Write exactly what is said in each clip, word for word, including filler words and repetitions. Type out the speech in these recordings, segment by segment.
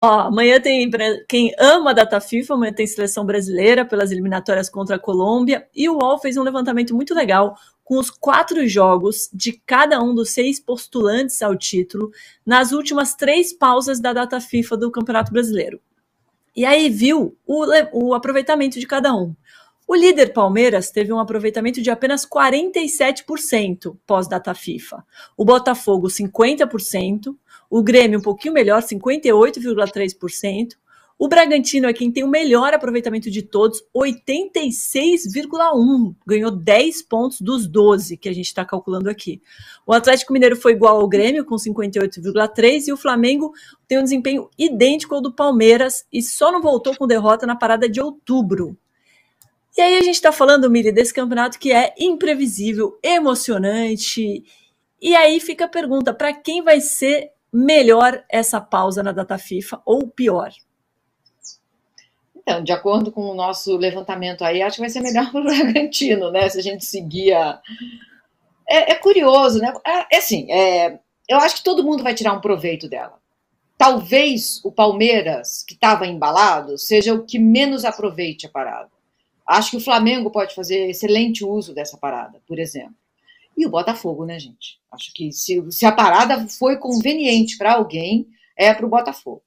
Ó, amanhã tem, quem ama a data FIFA, amanhã tem seleção brasileira pelas eliminatórias contra a Colômbia, e o U O L fez um levantamento muito legal com os quatro jogos de cada um dos seis postulantes ao título nas últimas três pausas da data FIFA do Campeonato Brasileiro. E aí viu o, o aproveitamento de cada um. O líder Palmeiras teve um aproveitamento de apenas quarenta e sete por cento pós-data FIFA. O Botafogo, cinquenta por cento. O Grêmio, um pouquinho melhor, cinquenta e oito vírgula três por cento. O Bragantino é quem tem o melhor aproveitamento de todos, oitenta e seis vírgula um por cento. Ganhou dez pontos dos doze que a gente está calculando aqui. O Atlético Mineiro foi igual ao Grêmio, com cinquenta e oito vírgula três por cento. E o Flamengo tem um desempenho idêntico ao do Palmeiras e só não voltou com derrota na parada de outubro. E aí a gente está falando, Milly, desse campeonato que é imprevisível, emocionante. E aí fica a pergunta, para quem vai ser melhor essa pausa na data FIFA ou pior? Então, de acordo com o nosso levantamento aí, acho que vai ser melhor para o Bragantino, né? Se a gente seguir a... É, é curioso, né? É, é assim, é, eu acho que todo mundo vai tirar um proveito dela. Talvez o Palmeiras, que estava embalado, seja o que menos aproveite a parada. Acho que o Flamengo pode fazer excelente uso dessa parada, por exemplo. E o Botafogo, né, gente? Acho que se, se a parada foi conveniente para alguém, é para o Botafogo.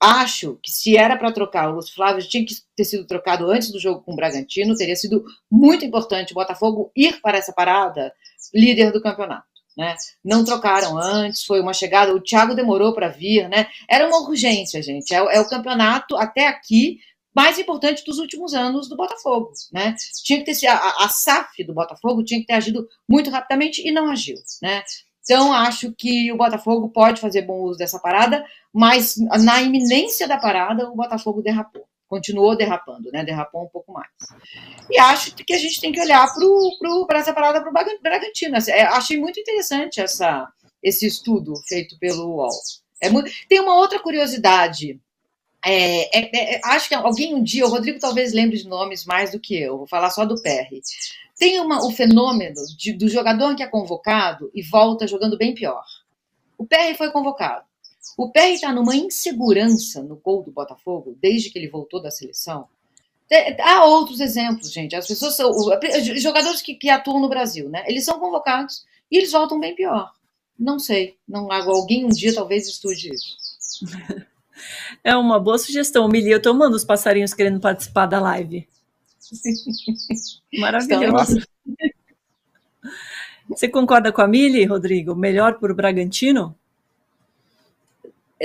Acho que se era para trocar o Lúcio Flávio, tinha que ter sido trocado antes do jogo com o Bragantino, teria sido muito importante o Botafogo ir para essa parada líder do campeonato, né? Não trocaram antes, foi uma chegada, o Thiago demorou para vir, né? Era uma urgência, gente, é, é o campeonato até aqui mais importante dos últimos anos do Botafogo, né? Tinha que ter sido, a, a S A F do Botafogo tinha que ter agido muito rapidamente e não agiu, né? Então, acho que o Botafogo pode fazer bom uso dessa parada, mas na iminência da parada, o Botafogo derrapou. Continuou derrapando, né? Derrapou um pouco mais. E acho que a gente tem que olhar para essa parada para o Bragantino. Achei muito interessante essa, esse estudo feito pelo U O L. É muito... Tem uma outra curiosidade. É, é, é, acho que alguém um dia, o Rodrigo talvez lembre de nomes mais do que eu, vou falar só do Perry. Tem uma, o fenômeno de, do jogador que é convocado e volta jogando bem pior. O Perry foi convocado. O Perry está numa insegurança no gol do Botafogo, desde que ele voltou da seleção. Há outros exemplos, gente. As pessoas são... Os jogadores que, que atuam no Brasil, né? Eles são convocados e eles voltam bem pior. Não sei. Não, alguém um dia talvez estude isso. É uma boa sugestão, Milly. Eu tô amando os passarinhos querendo participar da live. Maravilhoso. Você concorda com a Milly, Rodrigo? Melhor para o Bragantino?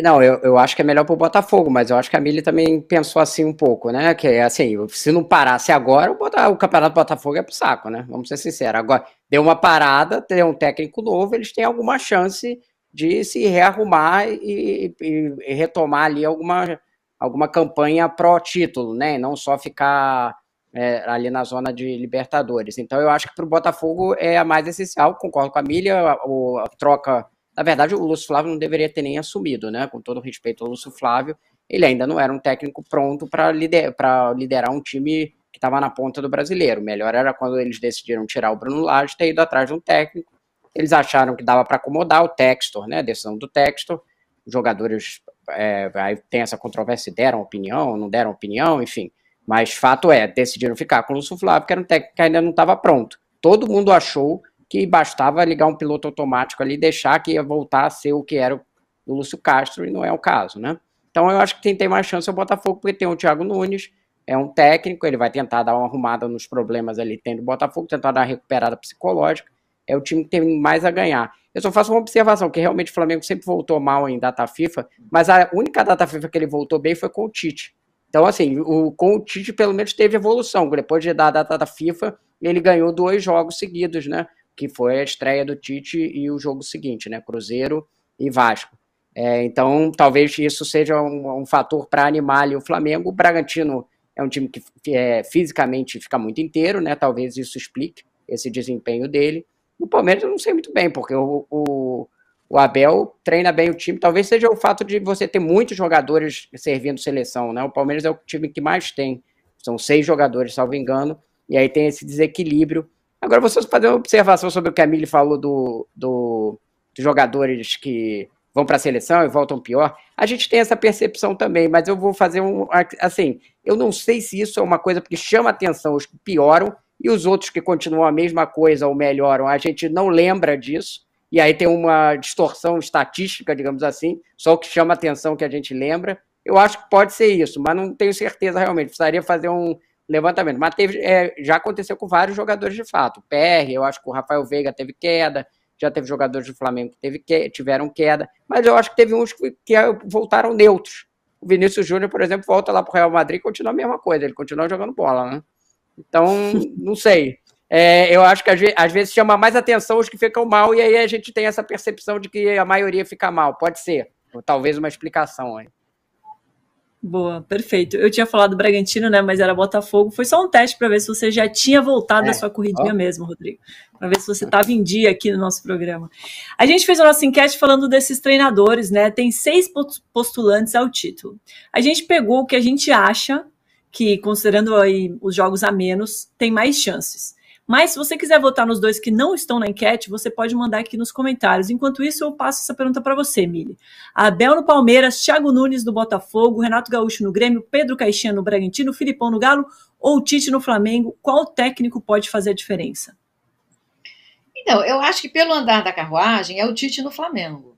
Não, eu, eu acho que é melhor para o Botafogo, mas eu acho que a Milly também pensou assim um pouco, né? Que assim, se não parasse agora, o, Bota, o campeonato do Botafogo é pro saco, né? Vamos ser sinceros. Agora, deu uma parada, tem um técnico novo, eles têm alguma chance de se rearrumar e, e, e retomar ali alguma, alguma campanha pró-título, né? E não só ficar é, ali na zona de Libertadores. Então, eu acho que para o Botafogo é a mais essencial, concordo com a Milly, a, a troca... Na verdade, o Lúcio Flávio não deveria ter nem assumido, né? Com todo respeito ao Lúcio Flávio, ele ainda não era um técnico pronto para lider, liderar um time que estava na ponta do brasileiro. Melhor era quando eles decidiram tirar o Bruno Lage, ter ido atrás de um técnico. Eles acharam que dava para acomodar o Textor, né? A decisão do Textor. Os jogadores é, aí tem essa controvérsia, deram opinião, não deram opinião, enfim. Mas fato é, decidiram ficar com o Lúcio Flávio, que era um técnico que ainda não estava pronto. Todo mundo achou que bastava ligar um piloto automático ali e deixar que ia voltar a ser o que era o Lúcio Castro, e não é o caso, né? Então eu acho que quem tem mais chance é o Botafogo, porque tem o Thiago Nunes, é um técnico, ele vai tentar dar uma arrumada nos problemas ali tendo o Botafogo, tentar dar uma recuperada psicológica. É o time que tem mais a ganhar. Eu só faço uma observação, que realmente o Flamengo sempre voltou mal em data FIFA, mas a única data FIFA que ele voltou bem foi com o Tite. Então, assim, o, com o Tite pelo menos teve evolução. Depois de dar a data da FIFA, ele ganhou dois jogos seguidos, né? Que foi a estreia do Tite e o jogo seguinte, né? Cruzeiro e Vasco. É, então, talvez isso seja um, um fator para animar ali o Flamengo. O Bragantino é um time que é, fisicamente fica muito inteiro, né? Talvez isso explique esse desempenho dele. O Palmeiras eu não sei muito bem, porque o, o, o Abel treina bem o time. Talvez seja o fato de você ter muitos jogadores servindo seleção, né? O Palmeiras é o time que mais tem. São seis jogadores, salvo engano. E aí tem esse desequilíbrio. Agora, vou só fazer uma observação sobre o que a Milly falou do, do, dos jogadores que vão para a seleção e voltam pior. A gente tem essa percepção também, mas eu vou fazer um... Assim, eu não sei se isso é uma coisa, porque chama atenção os que pioram e os outros que continuam a mesma coisa ou melhoram. A gente não lembra disso, e aí tem uma distorção estatística, digamos assim, só o que chama atenção que a gente lembra. Eu acho que pode ser isso, mas não tenho certeza realmente. Precisaria fazer um levantamento. Mas teve, é, já aconteceu com vários jogadores de fato. O Perry, eu acho que o Rafael Veiga teve queda, já teve jogadores do Flamengo que teve que, tiveram queda, mas eu acho que teve uns que, que voltaram neutros. O Vinícius Júnior, por exemplo, volta lá para o Real Madrid e continua a mesma coisa, ele continua jogando bola, né? Então, não sei. É, eu acho que às vezes, às vezes chama mais atenção os que ficam mal, e aí a gente tem essa percepção de que a maioria fica mal. Pode ser. Ou talvez uma explicação aí. Boa, perfeito. Eu tinha falado do Bragantino, né? Mas era Botafogo. Foi só um teste para ver se você já tinha voltado é. da sua corridinha oh. mesmo, Rodrigo. Para ver se você estava em dia aqui no nosso programa. A gente fez a nossa enquete falando desses treinadores, né? Tem seis postulantes ao título. A gente pegou o que a gente acha que, considerando aí os jogos a menos, tem mais chances. Mas se você quiser votar nos dois que não estão na enquete, você pode mandar aqui nos comentários. Enquanto isso, eu passo essa pergunta para você, Milly. Abel no Palmeiras, Thiago Nunes no Botafogo, Renato Gaúcho no Grêmio, Pedro Caixinha no Bragantino, Filipão no Galo ou Tite no Flamengo? Qual técnico pode fazer a diferença? Então, eu acho que pelo andar da carruagem é o Tite no Flamengo.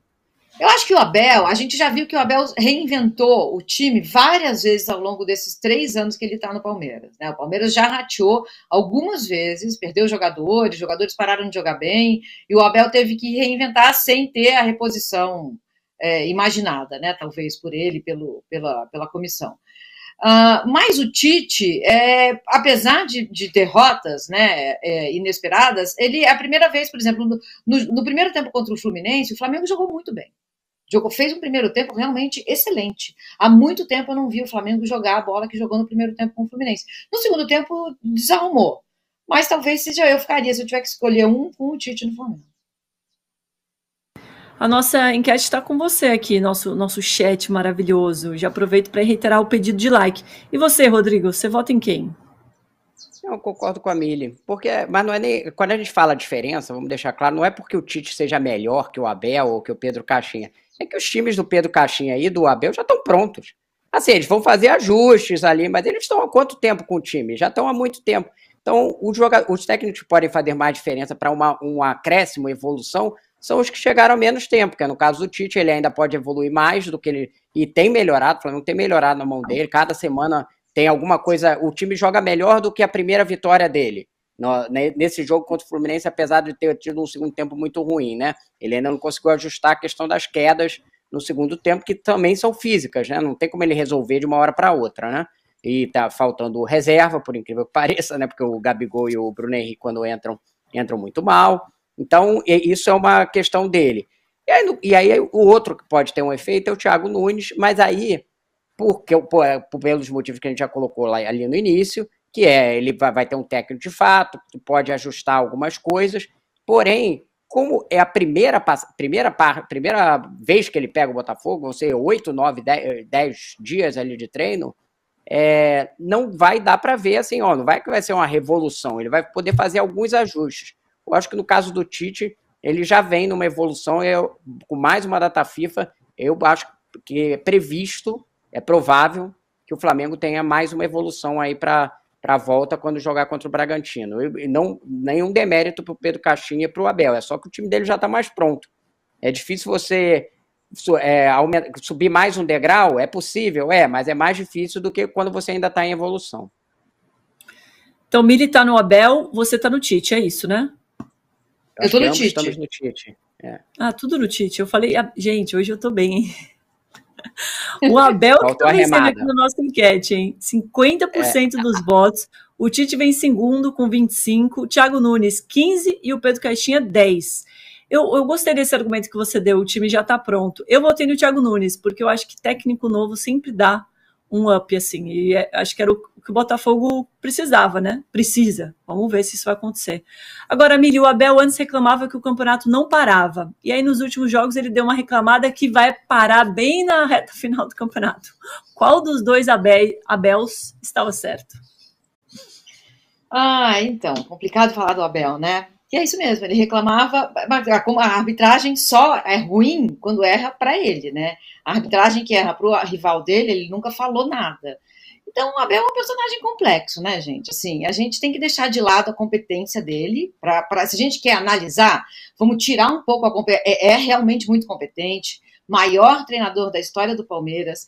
Eu acho que o Abel, a gente já viu que o Abel reinventou o time várias vezes ao longo desses três anos que ele está no Palmeiras, né? O Palmeiras já rateou algumas vezes, perdeu jogadores, jogadores pararam de jogar bem, e o Abel teve que reinventar sem ter a reposição é, imaginada, né? Talvez por ele, pelo, pela, pela comissão. Uh, mas o Tite, é, apesar de, de derrotas, né, é, inesperadas, ele, a primeira vez, por exemplo, no, no, no primeiro tempo contra o Fluminense, o Flamengo jogou muito bem. Jogou, fez um primeiro tempo realmente excelente. Há muito tempo eu não vi o Flamengo jogar a bola que jogou no primeiro tempo com o Fluminense. No segundo tempo, desarrumou. Mas talvez seja eu ficaria, se eu tiver que escolher um, com o Tite no Flamengo. A nossa enquete está com você aqui, nosso, nosso chat maravilhoso. Já aproveito para reiterar o pedido de like. E você, Rodrigo, você vota em quem? Eu concordo com a Milly, porque, mas não é nem, quando a gente fala diferença, vamos deixar claro, não é porque o Tite seja melhor que o Abel ou que o Pedro Caixinha. É que os times do Pedro Caixinha e do Abel já estão prontos. Assim, eles vão fazer ajustes ali, mas eles estão há quanto tempo com o time? Já estão há muito tempo. Então, os, os técnicos que podem fazer mais diferença para um acréscimo, evolução, são os que chegaram há menos tempo, que é no caso do Tite, ele ainda pode evoluir mais do que ele... E tem melhorado, o Flamengo tem melhorado na mão dele, cada semana tem alguma coisa... O time joga melhor do que a primeira vitória dele. No, nesse jogo contra o Fluminense, apesar de ter tido um segundo tempo muito ruim, né? Ele ainda não conseguiu ajustar a questão das quedas no segundo tempo, que também são físicas, né? Não tem como ele resolver de uma hora para outra, né? E tá faltando reserva, por incrível que pareça, né? Porque o Gabigol e o Bruno Henrique, quando entram, entram muito mal. Então, isso é uma questão dele. E aí, e aí o outro que pode ter um efeito é o Thiago Nunes, mas aí, porque, por, pelos motivos que a gente já colocou lá, ali no início, que é, ele vai ter um técnico de fato, pode ajustar algumas coisas, porém, como é a primeira, primeira, primeira vez que ele pega o Botafogo, vão ser oito, nove, dez dias ali de treino, é, não vai dar para ver assim, ó, não vai que vai ser uma revolução, ele vai poder fazer alguns ajustes. Eu acho que no caso do Tite, ele já vem numa evolução, eu, com mais uma data FIFA, eu acho que é previsto, é provável que o Flamengo tenha mais uma evolução aí para... para a volta quando jogar contra o Bragantino. E não, nenhum demérito para o Pedro Caixinha e para o Abel, é só que o time dele já está mais pronto. É difícil você é, aumenta, subir mais um degrau, é possível, é, mas é mais difícil do que quando você ainda está em evolução. Então, Milly está no Abel, você está no Tite, é isso, né? Eu estou no Tite. Estamos no Tite. É. Ah, tudo no Tite. Eu falei, ah, gente, hoje eu estou bem, hein? O Abel que está recebendo aqui na nossa enquete, hein? cinquenta por cento é. dos votos. O Tite vem em segundo com vinte e cinco por cento, o Thiago Nunes quinze por cento e o Pedro Caixinha dez por cento. Eu, eu gostei desse argumento que você deu, o time já está pronto. Eu votei no Thiago Nunes, porque eu acho que técnico novo sempre dá um up, assim. E é, acho que era o que o Botafogo precisava, né? Precisa. Vamos ver se isso vai acontecer. Agora, Milly, o Abel antes reclamava que o campeonato não parava. E aí, nos últimos jogos, ele deu uma reclamada que vai parar bem na reta final do campeonato. Qual dos dois Abel, Abels estava certo? Ah, então, complicado falar do Abel, né? que é isso mesmo, ele reclamava, como a arbitragem só é ruim quando erra para ele, né? A arbitragem que erra para o rival dele, ele nunca falou nada. Então, o Abel é um personagem complexo, né, gente? Assim, a gente tem que deixar de lado a competência dele, pra, pra, se a gente quer analisar, vamos tirar um pouco a competência. É, é realmente muito competente, maior treinador da história do Palmeiras,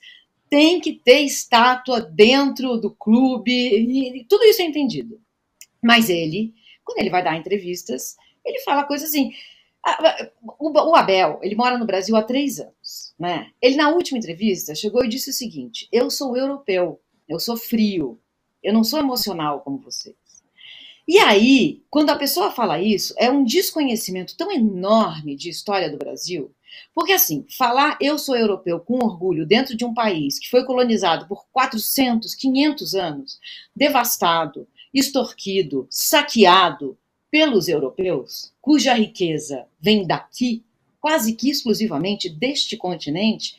tem que ter estátua dentro do clube, e, e tudo isso é entendido. Mas ele, quando ele vai dar entrevistas, ele fala coisas assim... O Abel, ele mora no Brasil há três anos, né? Ele, na última entrevista, chegou e disse o seguinte: eu sou europeu, eu sou frio, eu não sou emocional como vocês. E aí, quando a pessoa fala isso, é um desconhecimento tão enorme de história do Brasil, porque assim, falar eu sou europeu com orgulho dentro de um país que foi colonizado por quatrocentos, quinhentos anos, devastado, extorquido, saqueado pelos europeus, cuja riqueza vem daqui, quase que exclusivamente deste continente,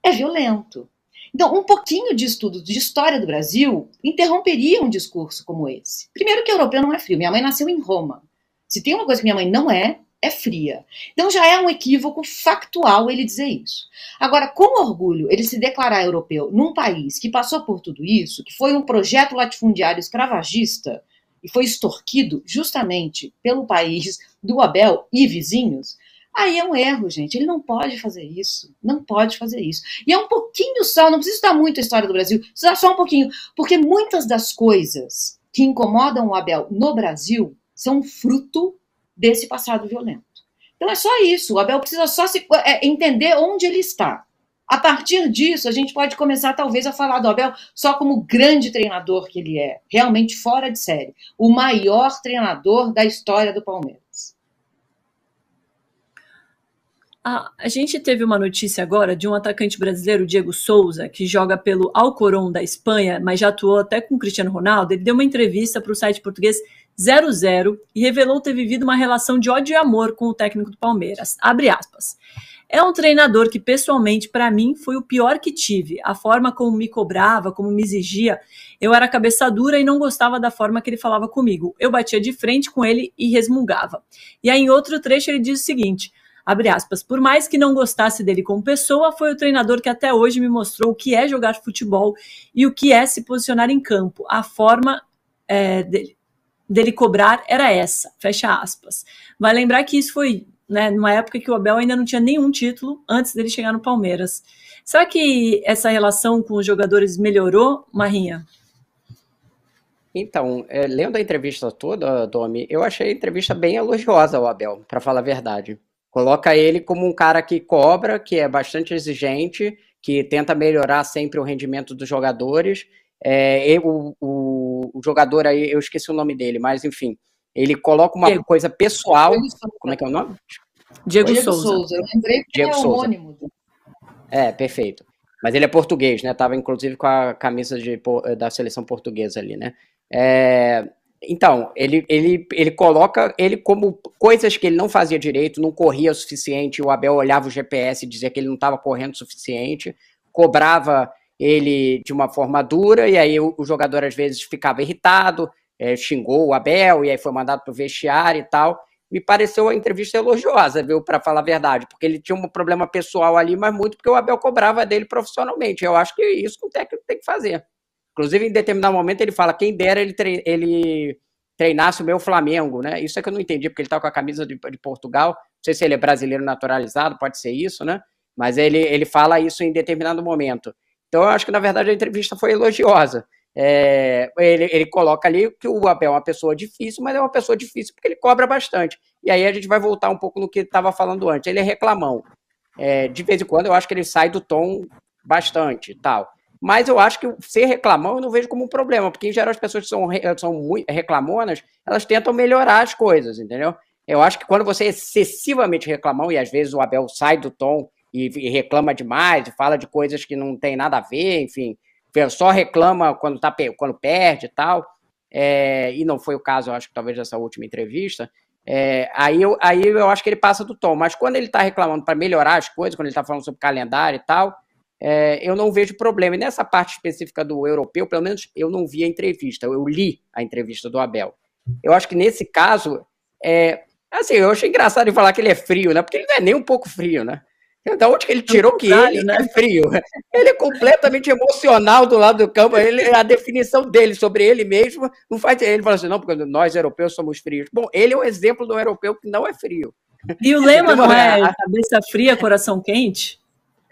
é violento. Então, um pouquinho de estudo de história do Brasil interromperia um discurso como esse. Primeiro que o europeu não é frio. Minha mãe nasceu em Roma. Se tem uma coisa que minha mãe não é, é fria. Então, já é um equívoco factual ele dizer isso. Agora, com orgulho, ele se declarar europeu num país que passou por tudo isso, que foi um projeto latifundiário escravagista, e foi extorquido justamente pelo país do Abel e vizinhos, aí é um erro, gente. Ele não pode fazer isso. Não pode fazer isso. E é um pouquinho só, não precisa estudar muito a história do Brasil, precisa só um pouquinho, porque muitas das coisas que incomodam o Abel no Brasil são fruto desse passado violento. Então é só isso. O Abel precisa só se, é, entender onde ele está. A partir disso, a gente pode começar, talvez, a falar do Abel só como grande treinador que ele é, realmente fora de série, o maior treinador da história do Palmeiras. Ah, a gente teve uma notícia agora de um atacante brasileiro, Diego Souza, que joga pelo Alcorcón da Espanha, mas já atuou até com o Cristiano Ronaldo. Ele deu uma entrevista para o site português zero zero e revelou ter vivido uma relação de ódio e amor com o técnico do Palmeiras. Abre aspas. É um treinador que, pessoalmente, para mim, foi o pior que tive. A forma como me cobrava, como me exigia. Eu era cabeça dura e não gostava da forma que ele falava comigo. Eu batia de frente com ele e resmungava. E aí, em outro trecho, ele diz o seguinte, abre aspas, por mais que não gostasse dele como pessoa, foi o treinador que até hoje me mostrou o que é jogar futebol e o que é se posicionar em campo. A forma é, dele, dele cobrar era essa, fecha aspas. Vai lembrar que isso foi... Né, numa época que o Abel ainda não tinha nenhum título antes dele chegar no Palmeiras. Será que essa relação com os jogadores melhorou, Marrinha? Então, é, lendo a entrevista toda, Domi, eu achei a entrevista bem elogiosa ao Abel, para falar a verdade. Coloca ele como um cara que cobra, que é bastante exigente, que tenta melhorar sempre o rendimento dos jogadores. É, eu, o, o jogador aí, eu esqueci o nome dele, mas enfim... Ele coloca uma Diego. coisa pessoal... Como é que é o nome? Diego, Diego Souza. Souza. Eu lembrei que Diego é homônimo. É, perfeito. Mas ele é português, né? Tava, inclusive, com a camisa de, da seleção portuguesa ali, né? É... Então, ele, ele, ele coloca ele como coisas que ele não fazia direito, não corria o suficiente, o Abel olhava o G P S e dizia que ele não estava correndo o suficiente, cobrava ele de uma forma dura, e aí o, o jogador, às vezes, ficava irritado, É, xingou o Abel, e aí foi mandado pro vestiário e tal. Me pareceu a entrevista elogiosa, viu, para falar a verdade, porque ele tinha um problema pessoal ali, mas muito porque o Abel cobrava dele profissionalmente. Eu acho que isso que o técnico tem que fazer. Inclusive, em determinado momento, ele fala, quem dera ele, tre ele treinasse o meu Flamengo, né? Isso é que eu não entendi, porque ele tá com a camisa de, de Portugal, não sei se ele é brasileiro naturalizado, pode ser isso, né? Mas ele, ele fala isso em determinado momento. Então, eu acho que, na verdade, a entrevista foi elogiosa. É, ele, ele coloca ali que o Abel é uma pessoa difícil, mas é uma pessoa difícil porque ele cobra bastante. E aí a gente vai voltar um pouco no que ele estava falando antes. Ele é reclamão. É, de vez em quando eu acho que ele sai do tom bastante e tal. Mas eu acho que ser reclamão eu não vejo como um problema, porque em geral as pessoas que são, são muito reclamonas, elas tentam melhorar as coisas, entendeu? Eu acho que quando você é excessivamente reclamão, e às vezes o Abel sai do tom e, e reclama demais, e fala de coisas que não tem nada a ver, enfim... só reclama quando, tá, quando perde e tal, é, e não foi o caso, eu acho que talvez dessa última entrevista, é, aí, eu, aí eu acho que ele passa do tom, mas quando ele tá reclamando para melhorar as coisas, quando ele tá falando sobre calendário e tal, é, eu não vejo problema, e nessa parte específica do europeu, pelo menos eu não vi a entrevista, eu li a entrevista do Abel. Eu acho que nesse caso, É, assim, eu achei engraçado ele falar que ele é frio, né? Porque ele não é nem um pouco frio, né? Da onde que ele tirou que ele, né, é frio? Ele é completamente emocional do lado do campo. Ele, a definição dele sobre ele mesmo não faz. Ele fala assim, não, porque nós europeus somos frios. Bom, ele é um exemplo de um europeu que não é frio. E o lema então, não é a... cabeça fria, coração quente?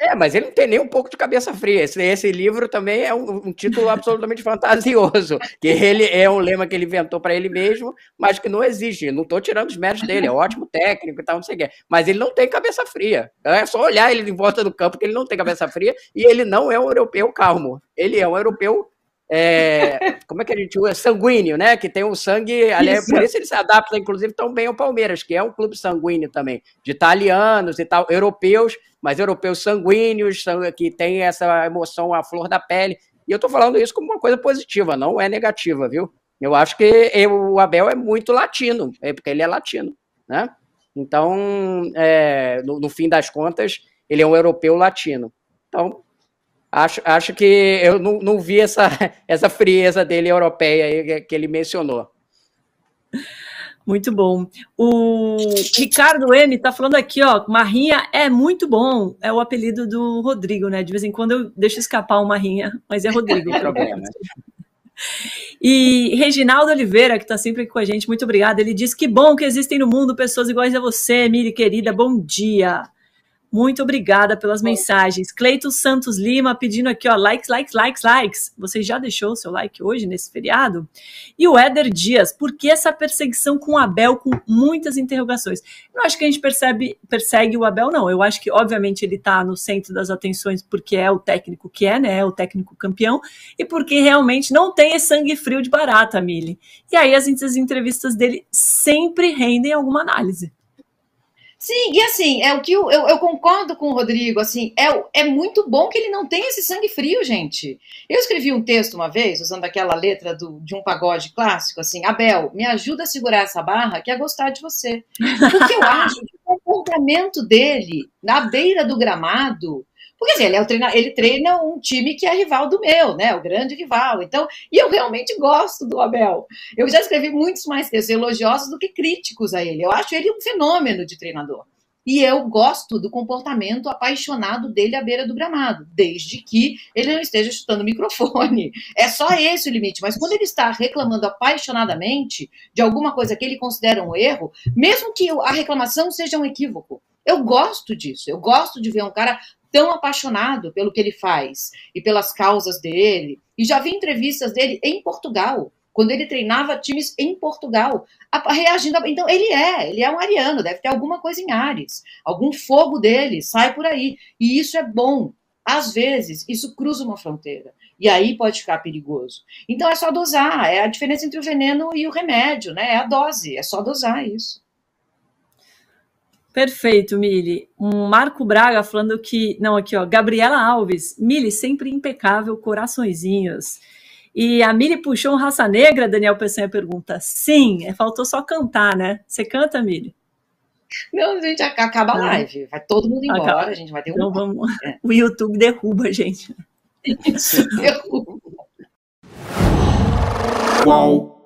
É, mas ele não tem nem um pouco de cabeça fria. Esse, esse livro também é um, um título absolutamente fantasioso, que ele é um lema que ele inventou para ele mesmo, mas que não existe. Não estou tirando os méritos dele, é um ótimo técnico e tal, não sei o quê. Mas ele não tem cabeça fria. É só olhar ele em volta do campo que ele não tem cabeça fria e ele não é um europeu calmo. Ele é um europeu... É, como é que a gente usa? Sanguíneo, né? Que tem o um sangue. Aliás, por isso ele se adapta, inclusive, tão bem ao Palmeiras, que é um clube sanguíneo também, de italianos e tal, europeus, mas europeus sanguíneos, que tem essa emoção à flor da pele. E eu tô falando isso como uma coisa positiva, não é negativa, viu? Eu acho que eu, o Abel é muito latino, é porque ele é latino, né? Então, é, no, no fim das contas, ele é um europeu latino. Então. Acho, acho que eu não, não vi essa, essa frieza dele europeia que ele mencionou. Muito bom. O Ricardo M está falando aqui, ó, Marrinha é muito bom, é o apelido do Rodrigo, né? De vez em quando eu deixo escapar o Marrinha, mas é Rodrigo. É problema. E Reginaldo Oliveira, que está sempre aqui com a gente, muito obrigado. Ele diz que bom que existem no mundo pessoas iguais a você, Milly, querida, bom dia. Muito obrigada pelas mensagens. Cleiton Santos Lima pedindo aqui, ó, likes, likes, likes, likes. Você já deixou o seu like hoje, nesse feriado? E o Éder Dias, por que essa perseguição com o Abel, com muitas interrogações? Eu não acho que a gente percebe, persegue o Abel, não. Eu acho que, obviamente, ele está no centro das atenções porque é o técnico que é, né? É o técnico campeão. E porque realmente não tem esse sangue frio de barata, Milly. E aí as entrevistas dele sempre rendem alguma análise. Sim, e assim, é o que eu, eu, eu concordo com o Rodrigo, assim, é, é muito bom que ele não tenha esse sangue frio, gente. Eu escrevi um texto uma vez, usando aquela letra do, de um pagode clássico, assim, Abel, me ajuda a segurar essa barra que é gostar de você. Porque eu acho que o comportamento dele, na beira do gramado, porque assim, ele, é o treina, ele treina um time que é rival do meu, né? O grande rival. Então, e eu realmente gosto do Abel. Eu já escrevi muitos mais textos elogiosos do que críticos a ele. Eu acho ele um fenômeno de treinador. E eu gosto do comportamento apaixonado dele à beira do gramado, desde que ele não esteja chutando o microfone. É só esse o limite. Mas quando ele está reclamando apaixonadamente de alguma coisa que ele considera um erro, mesmo que a reclamação seja um equívoco, eu gosto disso. Eu gosto de ver um cara tão apaixonado pelo que ele faz e pelas causas dele. E já vi entrevistas dele em Portugal, quando ele treinava times em Portugal, reagindo. A... Então, ele é, ele é um ariano, deve ter alguma coisa em Áries, algum fogo dele, sai por aí. E isso é bom. Às vezes, isso cruza uma fronteira. E aí pode ficar perigoso. Então, é só dosar. É a diferença entre o veneno e o remédio, né? É a dose. É só dosar isso. Perfeito, Milly. Um Marco Braga falando que... Não, aqui, ó. Gabriela Alves. Milly, sempre impecável, coraçõezinhos. E a Milly puxou um raça negra, Daniel Peçanha pergunta. Sim, faltou só cantar, né? Você canta, Milly? Não, gente, acaba a live. Vai todo mundo embora, acaba. A gente vai ter um... Então vamos... É. O YouTube derruba a gente. Isso, derruba. Uau.